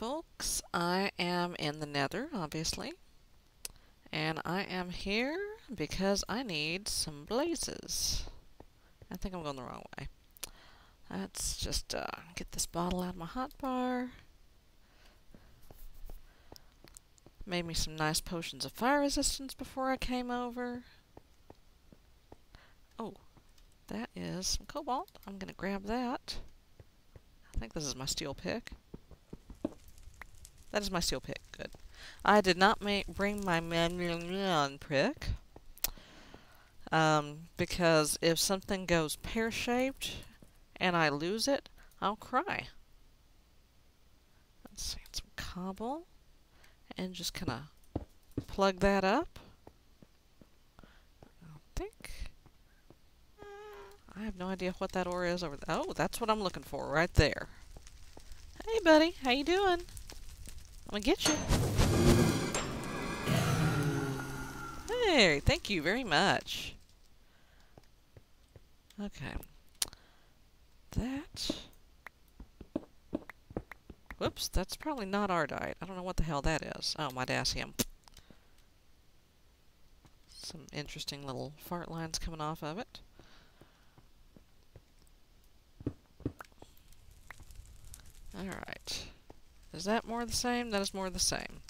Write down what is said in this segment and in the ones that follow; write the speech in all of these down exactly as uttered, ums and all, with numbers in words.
folks. I am in the Nether, obviously. And I am here because I need some blazes. I think I'm going the wrong way. Let's just uh, get this bottle out of my hotbar. Made me some nice potions of fire resistance before I came over. Oh, that is some cobalt. I'm going to grab that. I think this is my steel pick. That is my steel pick. Good. I did not ma bring my manual pick. Um, because if something goes pear-shaped and I lose it, I'll cry. Let's see, some cobble. And just kind of plug that up. I think. I have no idea what that ore is over there. Oh, that's what I'm looking for right there. Hey, buddy. How you doing? I'm gonna get you. Hey, thank you very much. Okay. That. Whoops, that's probably not Ardite. I don't know what the hell that is. Oh, my Dacium. Some interesting little fart lines coming off of it. Alright. Is that more of the same? That is more of the same.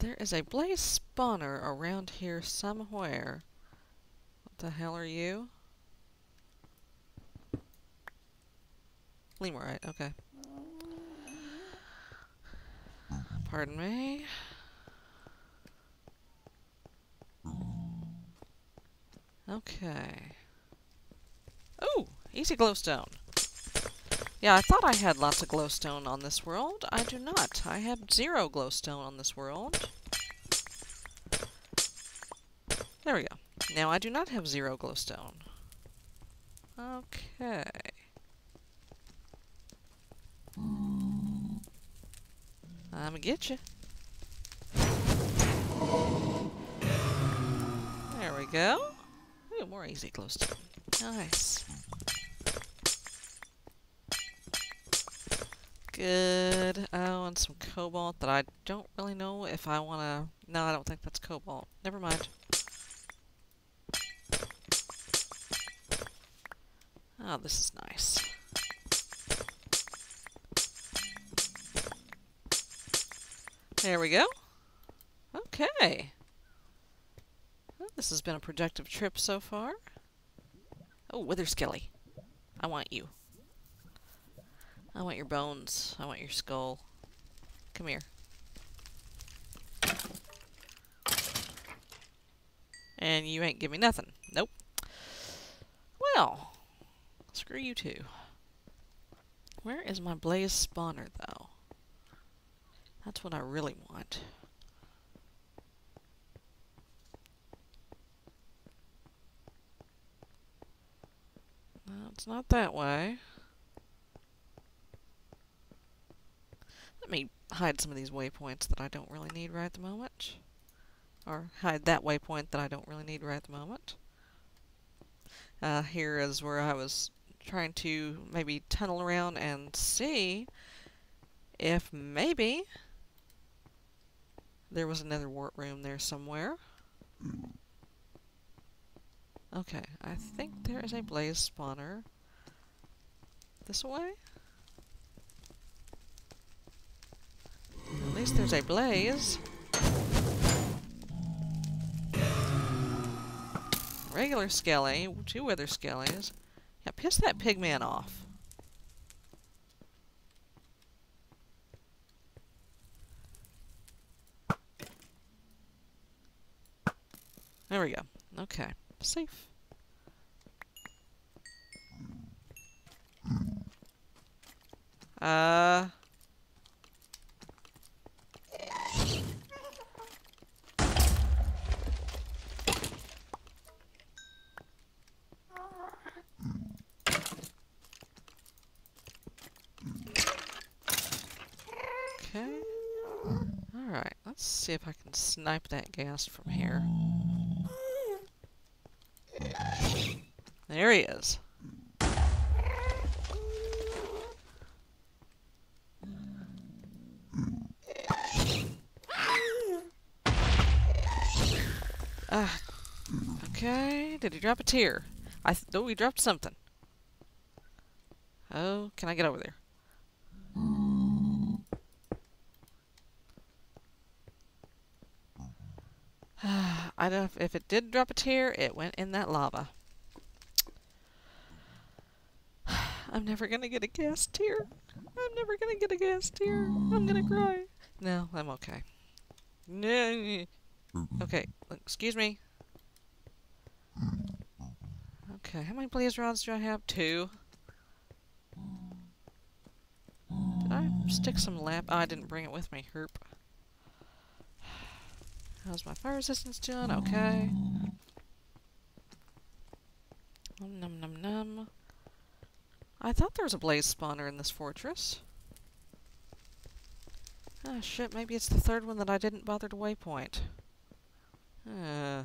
There is a blaze spawner around here somewhere. What the hell are you? Lemurite, okay. Pardon me. Okay. Oh, easy glowstone. Yeah, I thought I had lots of glowstone on this world. I do not. I have zero glowstone on this world. There we go. Now I do not have zero glowstone. Okay. I'ma get you. There we go. Ooh, more easy glowstone. Nice. Good. Oh, and some cobalt that I don't really know if I wanna... No, I don't think that's cobalt. Never mind. Oh, this is nice. There we go. Okay. Well, this has been a productive trip so far. Oh, wither skelly. I want you. I want your bones. I want your skull. Come here. And you ain't give me nothing. Nope. Well, screw you too. Where is my blaze spawner, though? That's what I really want. No, it's not that way. Let me hide some of these waypoints that I don't really need right at the moment. Or hide that waypoint that I don't really need right at the moment. Uh, here is where I was trying to maybe tunnel around and see if maybe... There was another wart room there somewhere. Okay, I think there is a blaze spawner. This way? At least there's a blaze. Regular skelly, two wither skellies. Yeah, piss that pigman off. There we go. Okay. Safe. Uh... Okay. Alright. Let's see if I can snipe that gas from here. There he is. Uh, okay, did he drop a tear? I thought he dropped something. Oh, can I get over there? I don't know if, if it did drop a tear, it went in that lava. I'm never gonna get a gas tear. I'm never gonna get a gas tear. I'm gonna cry. No, I'm okay. Okay, excuse me. Okay, how many blaze rods do I have? Two. Did I stick some lamp? Oh, I didn't bring it with me. Herp. How's my fire resistance doing? Okay. Num num num num. I thought there was a blaze spawner in this fortress. Ah, shit, maybe it's the third one that I didn't bother to waypoint. Uh.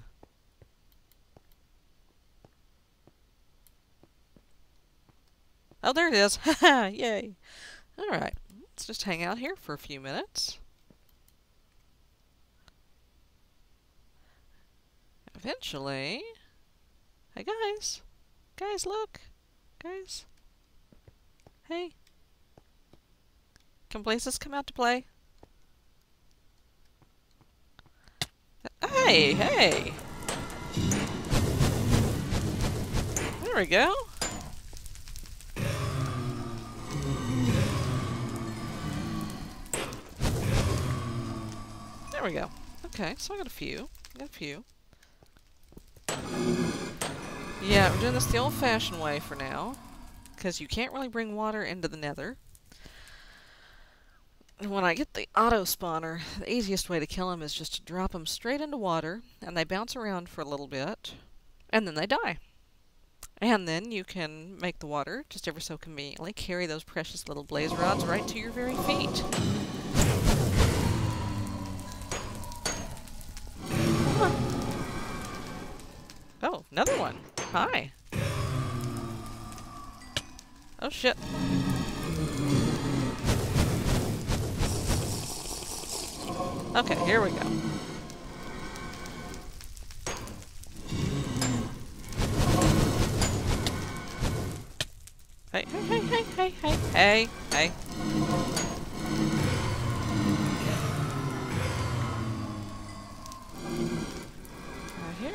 Oh, there it is! Haha, yay! Alright, let's just hang out here for a few minutes. Eventually... Hey guys! Guys, look! Guys! Hey! Can Blazes come out to play? Hey! Hey! There we go! There we go. Okay, so I got a few. I got a few. Yeah, we're doing this the old-fashioned way for now, because you can't really bring water into the Nether. When I get the auto-spawner, the easiest way to kill them is just to drop them straight into water, and they bounce around for a little bit, and then they die. And then you can make the water, just ever so conveniently, carry those precious little blaze rods right to your very feet. Oh, another one. Hi. Oh, shit. Okay, here we go. Hey, hey, hey, hey, hey, hey, hey.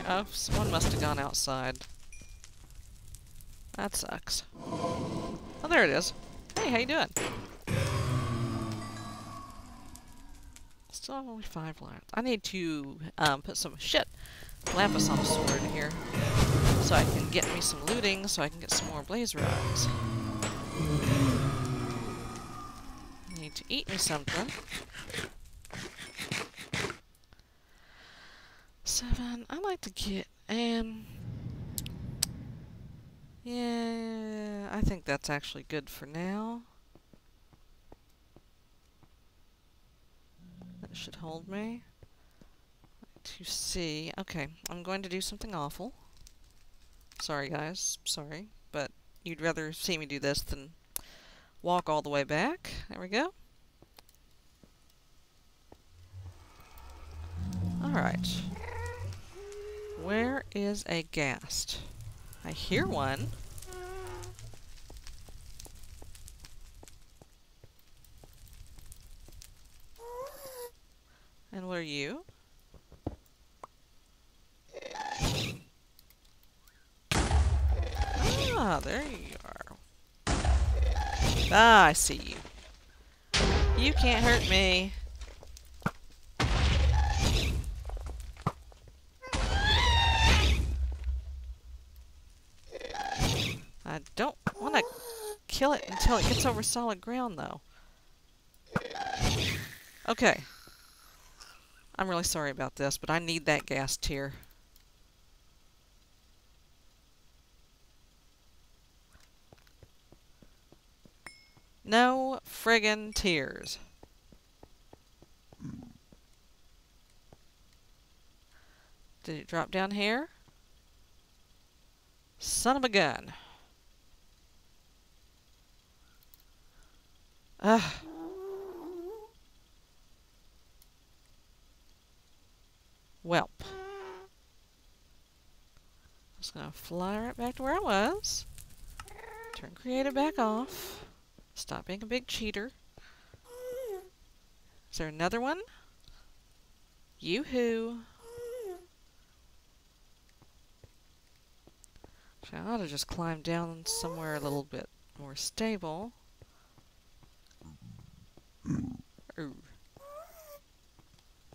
Oh, someone must have gone outside. That sucks. Oh, there it is. Hey, how you doing? Still have only five lamps. I need to um, put some shit lapis on a sword here, so I can get me some looting, so I can get some more blaze rods. I need to eat me something. Seven. I like to get um. Yeah, I think that's actually good for now. That should hold me. To see. Okay, I'm going to do something awful. Sorry, guys. Sorry, but you'd rather see me do this than walk all the way back. There we go. All right. Where is a ghast? I hear one. And what are you? Ah, there you are. Ah, I see you. You can't hurt me. I don't want to kill it until it gets over solid ground, though. Okay. I'm really sorry about this, but I need that gas tier. No friggin' tears. Did it drop down here? Son of a gun. Ugh. Welp. Just gonna fly right back to where I was. Turn creative back off. Stop being a big cheater. Is there another one? Yoo-hoo. I ought to just climb down somewhere a little bit more stable. Oh.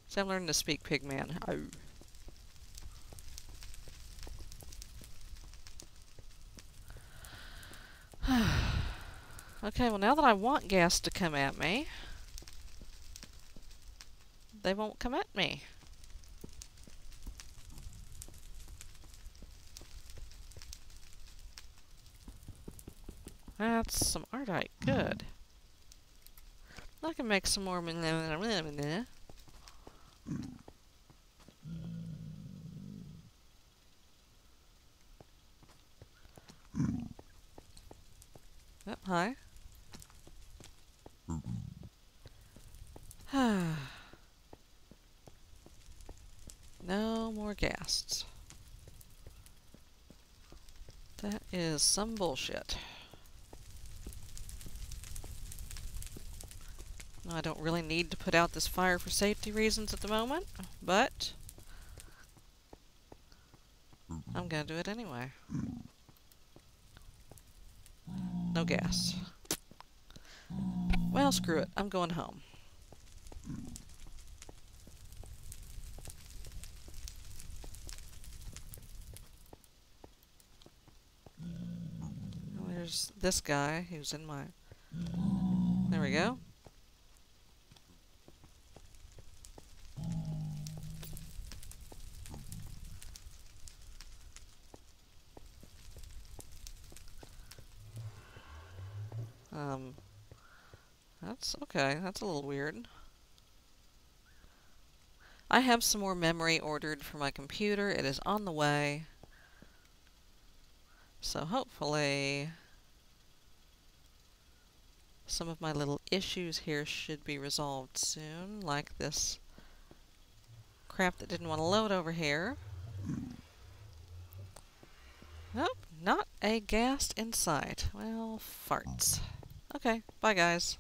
So I'm learning to speak Pigman. Oh. Okay, well now that I want gas to come at me, they won't come at me. That's some Ardite. Good. I can make some more. Up high. No more ghasts. That is some bullshit. I don't really need to put out this fire for safety reasons at the moment, but I'm gonna do it anyway. No gas. Well, screw it. I'm going home. Well, there's this guy who's in my... There we go. Um, that's okay. That's a little weird. I have some more memory ordered for my computer. It is on the way. So hopefully some of my little issues here should be resolved soon, like this crap that didn't want to load over here. Nope, not a ghast in sight. Well, farts. Okay, bye guys.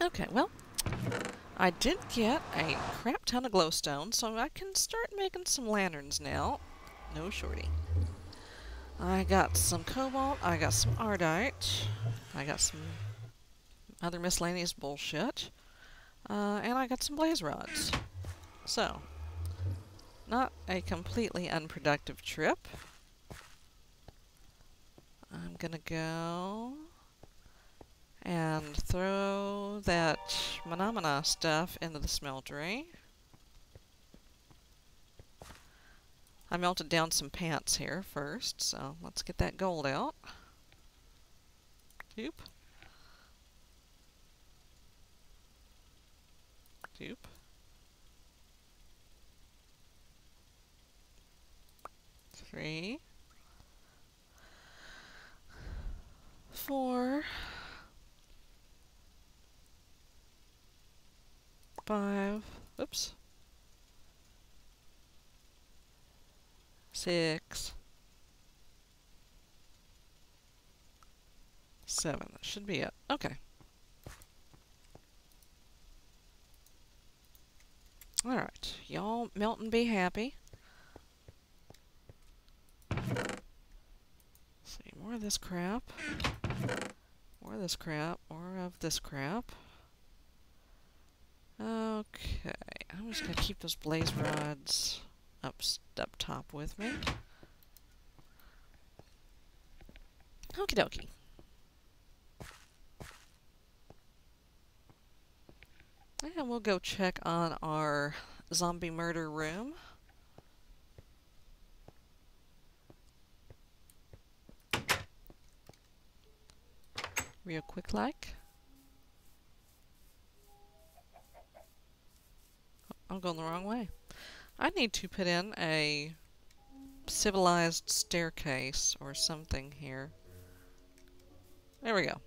Okay, well, I did get a crap ton of glowstone, so I can start making some lanterns now. No shorty. I got some cobalt, I got some Ardite, I got some other miscellaneous bullshit, uh, and I got some blaze rods. So, not a completely unproductive trip. I'm gonna go and throw that Menomina stuff into the smeltery. I melted down some pants here first, so let's get that gold out. Doop. Doop. Three, four, five, oops, six, seven. That should be it. Okay. All right, y'all melt and be happy. More of this crap, more of this crap, more of this crap. Okay, I'm just gonna keep those blaze rods up, up top with me. Okie dokie. And we'll go check on our zombie murder room. Real quick like. I'm going the wrong way. I need to put in a civilized staircase or something here. There we go.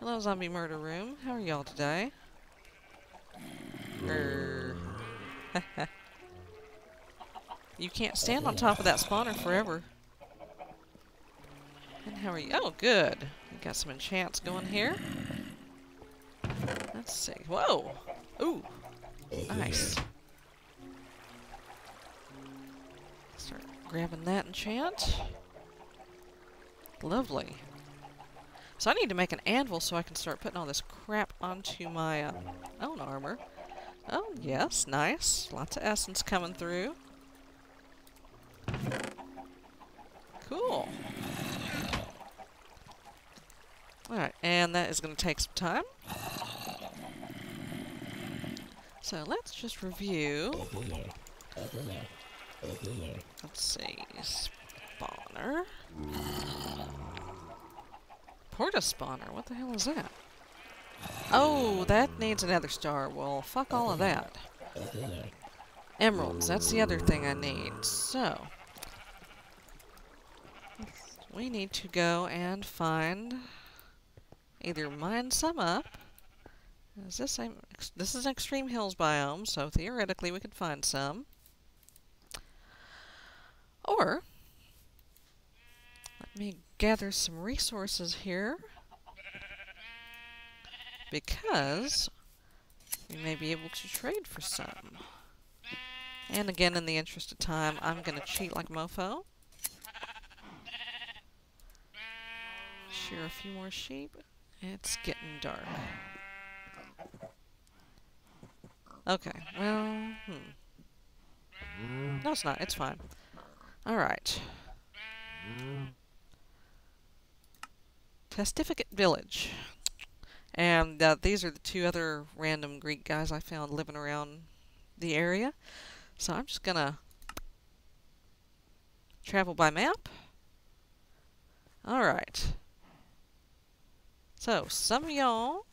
Hello, zombie murder room. How are y'all today? Er. You can't stand on top of that spawner forever. And how are you? Oh, good. We got some enchants going here. Let's see. Whoa! Ooh! Nice. Start grabbing that enchant. Lovely. So I need to make an anvil so I can start putting all this crap onto my uh, own armor. Oh, yes. Nice. Lots of essence coming through. Cool. Alright, and that is going to take some time. So let's just review. Let's see. Spawner. Porta spawner. What the hell is that? Oh, that needs another star. Well, fuck all of that. Emeralds. That's the other thing I need. So. We need to go and find either mine some up. Is this, a, this is an extreme hills biome, so theoretically we could find some. Or, let me gather some resources here, because we may be able to trade for some. And again, in the interest of time, I'm going to cheat like mofo. Shear a few more sheep. It's getting dark. Okay, well, hmm. No, it's not. It's fine. Alright. Testificate Village. And uh, these are the two other random Greek guys I found living around the area. So I'm just gonna travel by map. Alright. So, some of y'all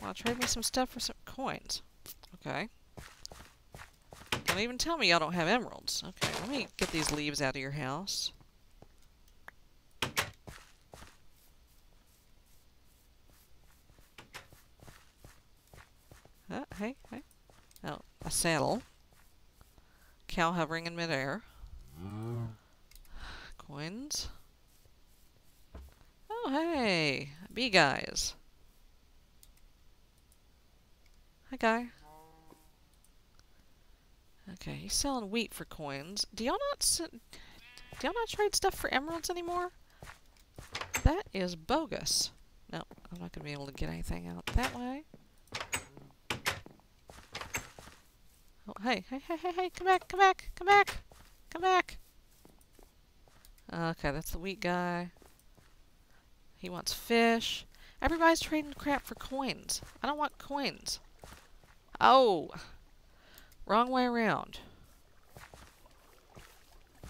want to trade me some stuff for some coins. Okay. Don't even tell me y'all don't have emeralds. Okay, let me get these leaves out of your house. Uh, hey, hey. Oh, a saddle. Cow hovering in midair. Mm. Coins. Oh, hey! Bee guys. Hi, guy. Okay, he's selling wheat for coins. Do y'all not s do y'all not trade stuff for emeralds anymore? That is bogus. No, I'm not gonna be able to get anything out that way. Oh, hey, hey, hey, hey, hey! Come back! Come back! Come back! Come back! Okay, that's the wheat guy. He wants fish. Everybody's trading crap for coins. I don't want coins. Oh! Wrong way around.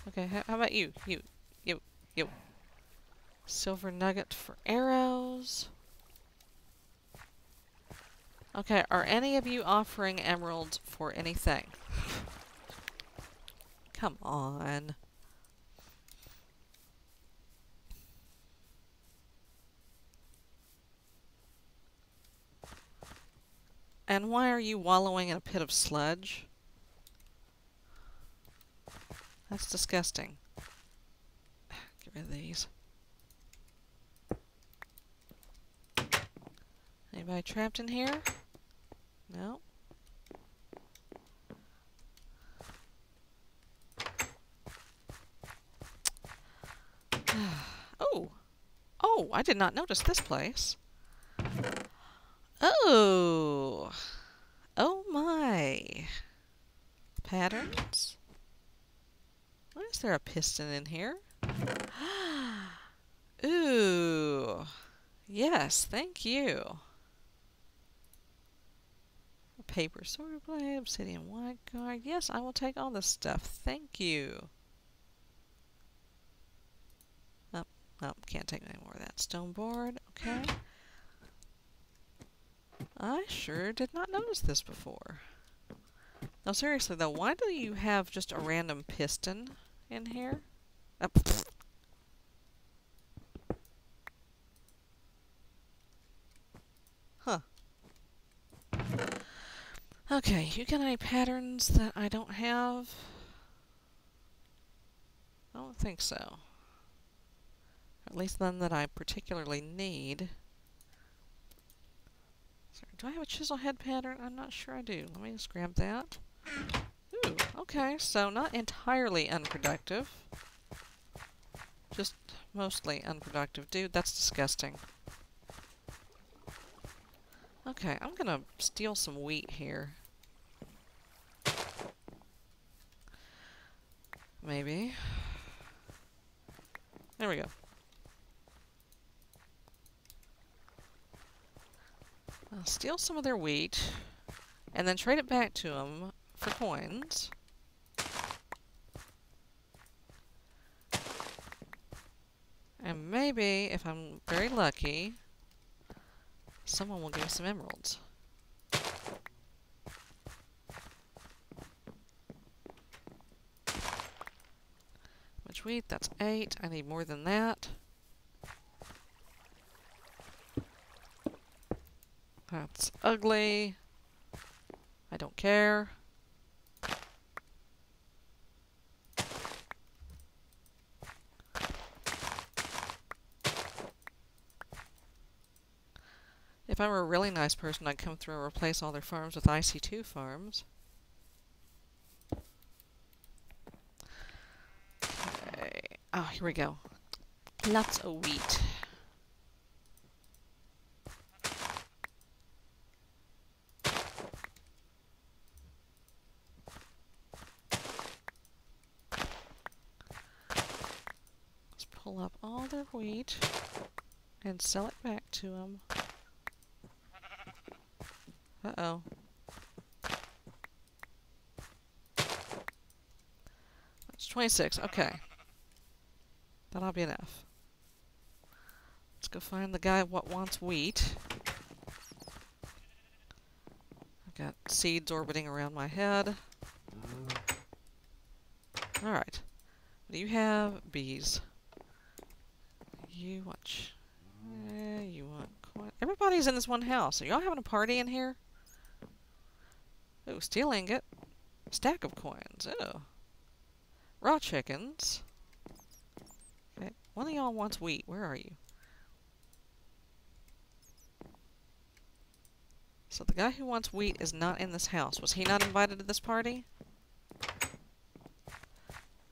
Okay, how, how about you? You, you, you. Silver nugget for arrows. Okay, are any of you offering emeralds for anything? Come on. And why are you wallowing in a pit of sludge? That's disgusting. Get rid of these. Anybody trapped in here? No. Oh! Oh, I did not notice this place. Oh! Oh my! Patterns? Why is there a piston in here? Ooh! Yes, thank you! A paper sword blade, obsidian wide guard. Yes, I will take all this stuff. Thank you! Oh, oh, can't take any more of that. Stone board, okay. I sure did not notice this before. No, seriously though, why do you have just a random piston in here? Oh, Huh. Okay, you got any patterns that I don't have? I don't think so. Or at least none that I particularly need. Sorry, do I have a chisel head pattern? I'm not sure I do. Let me just grab that. Ooh, okay, so not entirely unproductive. Just mostly unproductive. Dude, that's disgusting. Okay, I'm gonna steal some wheat here. Maybe. There we go. I'll steal some of their wheat, and then trade it back to them for coins. And maybe, if I'm very lucky, someone will give me some emeralds. Much wheat, that's eight. I need more than that. That's ugly. I don't care. If I were a really nice person, I'd come through and replace all their farms with I C two farms. Okay. Oh, here we go. Lots of wheat. Let's pull up all their wheat and sell it back to them. Uh-oh. That's twenty-six. Okay. That'll be enough. Let's go find the guy what wants wheat. I've got seeds orbiting around my head. Alright. What do you have? Bees. You watch. Yeah, you want coin. Everybody's in this one house. Are y'all having a party in here? Ooh, steel ingot. Stack of coins. Oh. Raw chickens. Okay. One of y'all wants wheat. Where are you? So the guy who wants wheat is not in this house. Was he not invited to this party?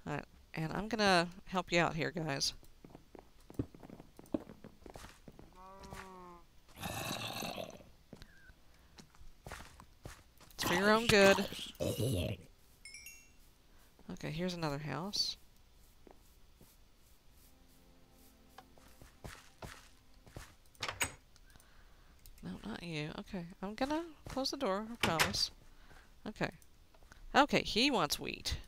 Alright. And I'm gonna help you out here, guys. For your own good. Okay, here's another house. No, not you. Okay, I'm gonna close the door, I promise. Okay. Okay, he wants wheat.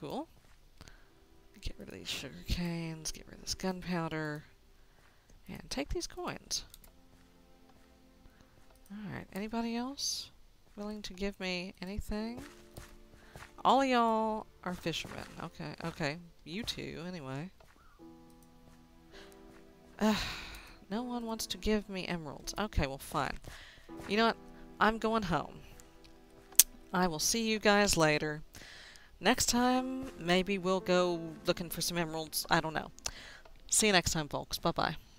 Cool. Get rid of these sugar canes, get rid of this gunpowder. And take these coins. Alright, anybody else willing to give me anything? All y'all are fishermen. Okay, okay. You two, anyway. Uh, no one wants to give me emeralds. Okay, well, fine. You know what? I'm going home. I will see you guys later. Next time, maybe we'll go looking for some emeralds. I don't know. See you next time, folks. Bye-bye.